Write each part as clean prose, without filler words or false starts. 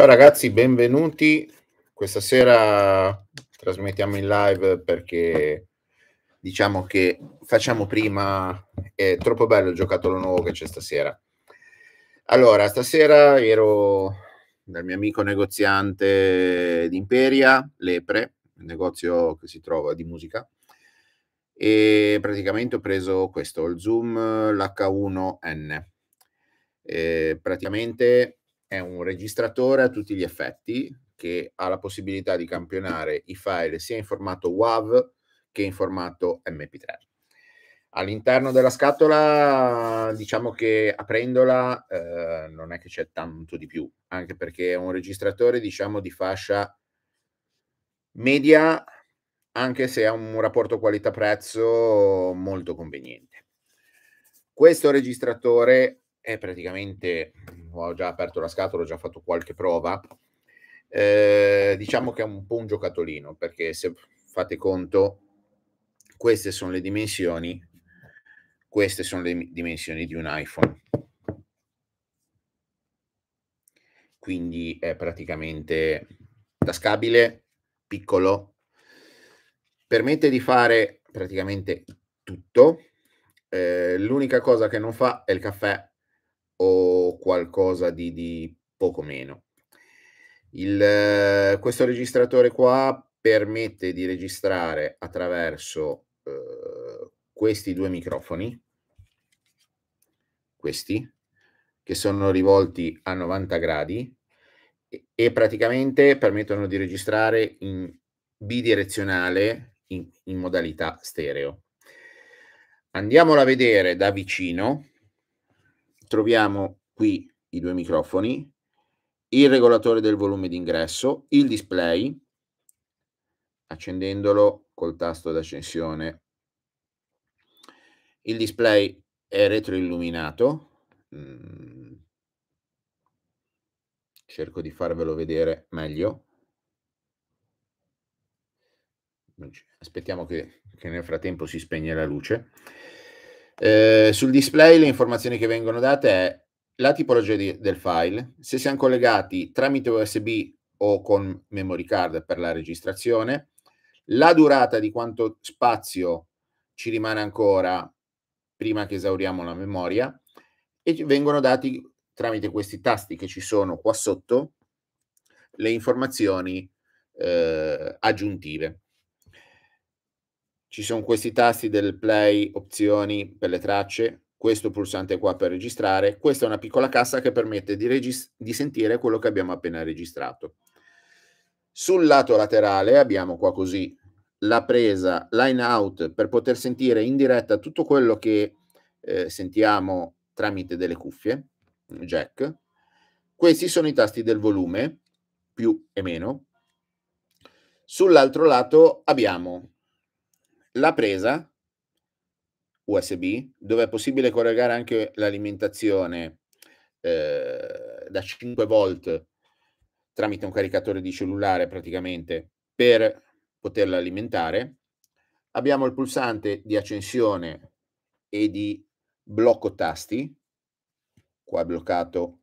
Ciao ragazzi, benvenuti. Questa sera trasmettiamo in live perché diciamo che facciamo prima, è troppo bello il giocattolo nuovo che c'è stasera. Allora, stasera ero dal mio amico negoziante di Imperia, Lepre, un negozio che si trova di musica, e praticamente ho preso questo, il Zoom l'H1N. Praticamente è un registratore a tutti gli effetti che ha la possibilità di campionare i file sia in formato WAV che in formato MP3. All'interno della scatola, diciamo che aprendola non è che c'è tanto di più, anche perché è un registratore, diciamo, di fascia media, anche se ha un rapporto qualità-prezzo molto conveniente. Questo registratore è praticamente... ho già aperto la scatola, ho già fatto qualche prova, diciamo che è un po' un giocattolino, perché se fate conto, queste sono le dimensioni, queste sono le dimensioni di un iPhone, quindi è praticamente tascabile, piccolo, permette di fare praticamente tutto. L'unica cosa che non fa è il caffè o qualcosa di poco meno. Questo registratore qua permette di registrare attraverso questi due microfoni, questi, che sono rivolti a 90 gradi e praticamente permettono di registrare in bidirezionale in modalità stereo. Andiamola a vedere da vicino. Troviamo qui i due microfoni, il regolatore del volume d'ingresso, il display, accendendolo col tasto d'accensione. Il display è retroilluminato, cerco di farvelo vedere meglio. Aspettiamo che nel frattempo si spegne la luce. Sul display le informazioni che vengono date è la tipologia del file, se siamo collegati tramite USB o con memory card per la registrazione, la durata di quanto spazio ci rimane ancora prima che esauriamo la memoria, e vengono dati tramite questi tasti che ci sono qua sotto le informazioni aggiuntive. Ci sono questi tasti del play, opzioni per le tracce, questo pulsante qua per registrare, questa è una piccola cassa che permette di sentire quello che abbiamo appena registrato. Sul lato laterale abbiamo qua così la presa line out per poter sentire in diretta tutto quello che sentiamo tramite delle cuffie, jack. Questi sono i tasti del volume, più e meno. Sull'altro lato abbiamo la presa USB, dove è possibile collegare anche l'alimentazione da 5 volt tramite un caricatore di cellulare praticamente per poterla alimentare. Abbiamo il pulsante di accensione e di blocco tasti, qua è bloccato,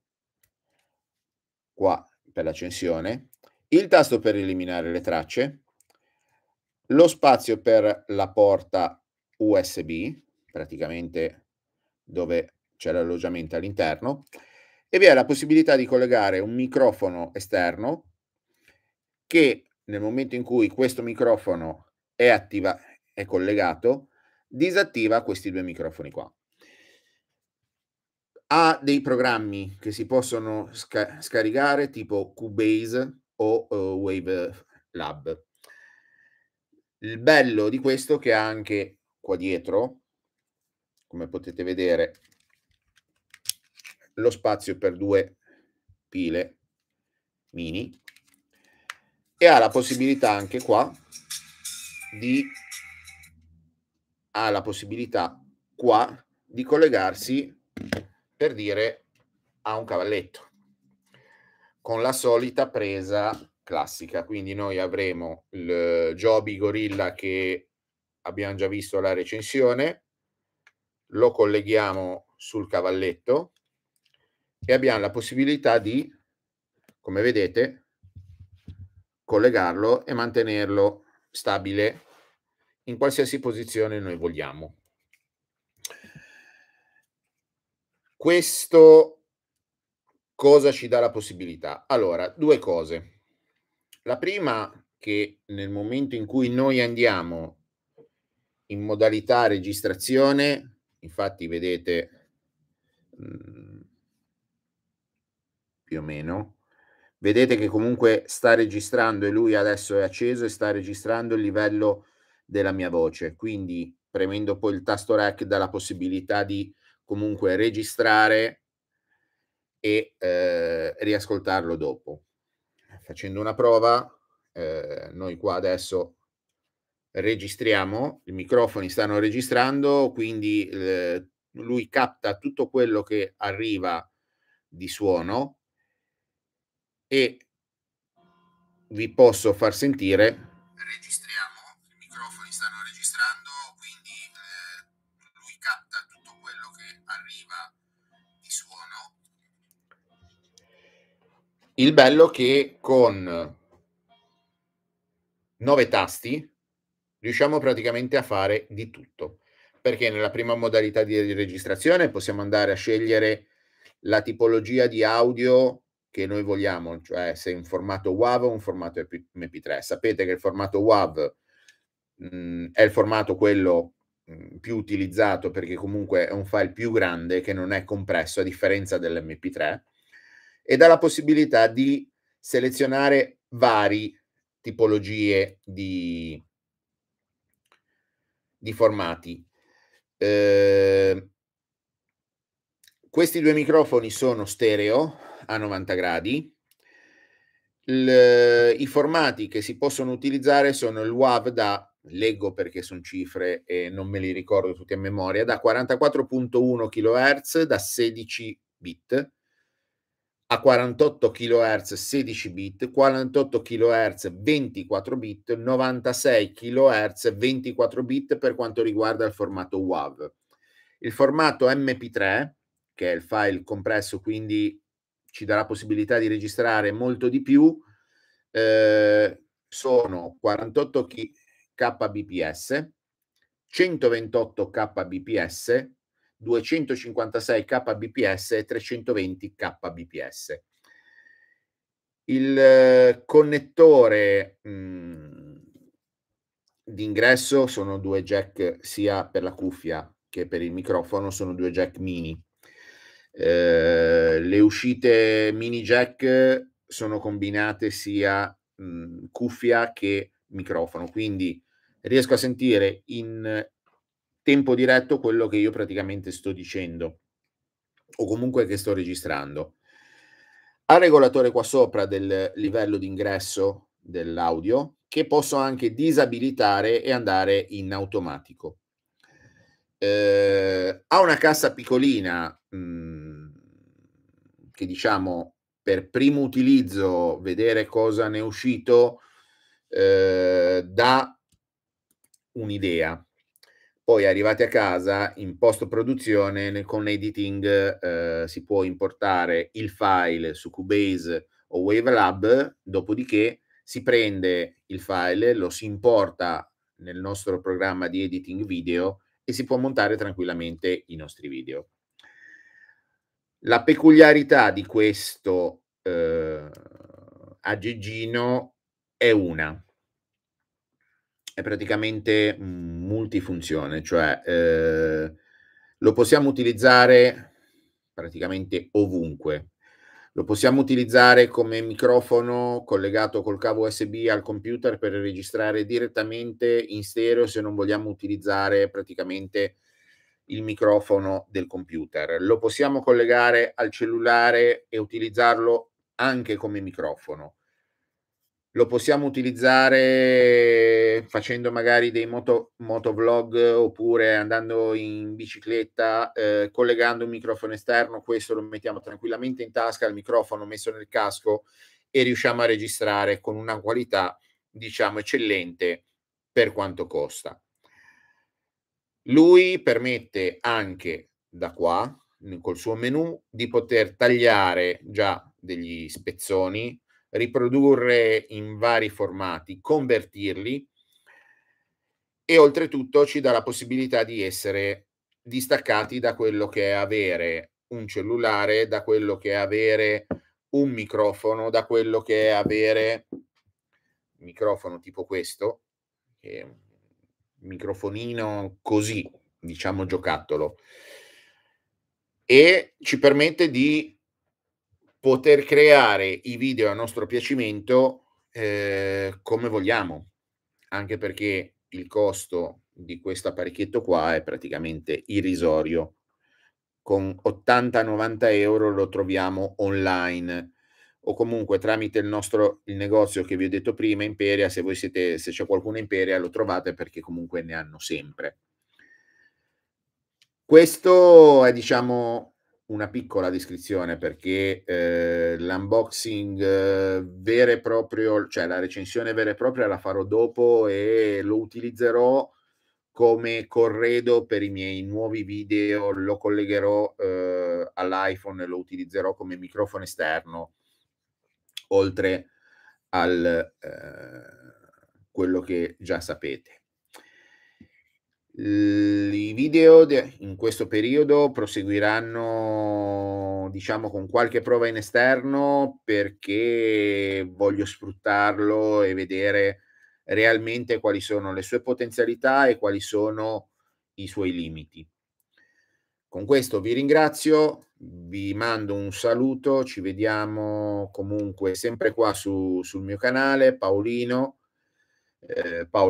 qua per l'accensione, il tasto per eliminare le tracce, lo spazio per la porta USB, praticamente dove c'è l'alloggiamento all'interno, e vi è la possibilità di collegare un microfono esterno che nel momento in cui questo microfono è collegato, disattiva questi due microfoni qua. Ha dei programmi che si possono scaricare tipo Cubase o WaveLab. Il bello di questo è che ha anche qua dietro, come potete vedere, lo spazio per due pile mini e ha la possibilità anche qua di collegarsi, per dire, a un cavalletto con la solita presa classica, quindi noi avremo il Joby Gorilla che abbiamo già visto la recensione, lo colleghiamo sul cavalletto e abbiamo la possibilità di come vedete, collegarlo e mantenerlo stabile in qualsiasi posizione noi vogliamo. Questo cosa ci dà la possibilità? Allora, due cose. La prima, che nel momento in cui noi andiamo in modalità registrazione, infatti vedete più o meno, vedete che comunque sta registrando, e lui adesso è acceso e sta registrando il livello della mia voce, quindi premendo poi il tasto REC dà la possibilità di comunque registrare e riascoltarlo dopo. Facendo una prova, noi qua adesso registriamo, i microfoni stanno registrando, quindi lui capta tutto quello che arriva di suono e vi posso far sentire. Il bello è che con 9 tasti riusciamo praticamente a fare di tutto, perché nella prima modalità di registrazione possiamo andare a scegliere la tipologia di audio che noi vogliamo, cioè se in formato WAV o un formato MP3. Sapete che il formato WAV è il formato quello più utilizzato, perché comunque è un file più grande che non è compresso, a differenza dell'MP3, e dà la possibilità di selezionare varie tipologie di formati. Questi due microfoni sono stereo a 90 gradi. I formati che si possono utilizzare sono il WAV da, leggo perché sono cifre e non me li ricordo tutti a memoria, da 44.1 kHz da 16 bit, a 48 kHz 16 bit, 48 kHz 24 bit, 96 kHz 24 bit per quanto riguarda il formato WAV. Il formato MP3, che è il file compresso, quindi ci dà la possibilità di registrare molto di più, sono 48 kbps, 128 kbps, 256 kbps e 320 kbps. Il connettore d'ingresso sono due jack, sia per la cuffia che per il microfono, sono due jack mini. Le uscite mini jack sono combinate sia cuffia che microfono, quindi riesco a sentire in tempo diretto quello che io praticamente sto dicendo o comunque che sto registrando. Al regolatore qua sopra del livello d'ingresso dell'audio, che posso anche disabilitare e andare in automatico. Ha una cassa piccolina che, diciamo, per primo utilizzo, vedere cosa ne è uscito dà un'idea. Poi arrivati a casa, in post-produzione, con editing si può importare il file su Cubase o WaveLab, dopodiché si prende il file, lo si importa nel nostro programma di editing video e si può montare tranquillamente i nostri video. La peculiarità di questo aggeggino è una. È praticamente multifunzione, cioè lo possiamo utilizzare praticamente ovunque. Lo possiamo utilizzare come microfono collegato col cavo USB al computer per registrare direttamente in stereo, se non vogliamo utilizzare praticamente il microfono del computer. Lo possiamo collegare al cellulare e utilizzarlo anche come microfono. Lo possiamo utilizzare facendo magari dei motovlog oppure andando in bicicletta, collegando un microfono esterno. Questo lo mettiamo tranquillamente in tasca, il microfono messo nel casco, e riusciamo a registrare con una qualità, diciamo, eccellente per quanto costa. Lui permette anche da qua col suo menu, di poter tagliare già degli spezzoni, riprodurre in vari formati, convertirli, e oltretutto ci dà la possibilità di essere distaccati da quello che è avere un cellulare, da quello che è avere un microfono, da quello che è avere un microfono tipo questo, che è un microfonino così, diciamo giocattolo, e ci permette di poter creare i video a nostro piacimento come vogliamo, anche perché il costo di questo apparecchietto qua è praticamente irrisorio. Con 80-90 euro lo troviamo online, o comunque tramite il negozio che vi ho detto prima, Imperia. Se c'è qualcuno Imperia lo trovate, perché comunque ne hanno sempre. Questo è, diciamo, una piccola descrizione, perché l'unboxing vero e proprio, cioè la recensione vera e propria, la farò dopo e lo utilizzerò come corredo per i miei nuovi video. Lo collegherò all'iPhone e lo utilizzerò come microfono esterno, oltre al quello che già sapete. I video in questo periodo proseguiranno, diciamo, con qualche prova in esterno, perché voglio sfruttarlo e vedere realmente quali sono le sue potenzialità e quali sono i suoi limiti. Con questo vi ringrazio, vi mando un saluto, ci vediamo comunque sempre qua sul mio canale, Paolo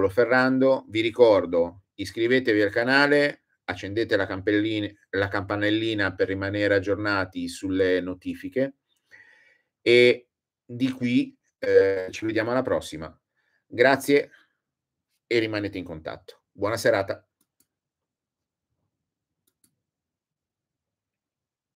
Ferrando. Vi ricordo, iscrivetevi al canale, accendete la campanellina per rimanere aggiornati sulle notifiche, e di qui ci vediamo alla prossima. Grazie e rimanete in contatto. Buona serata.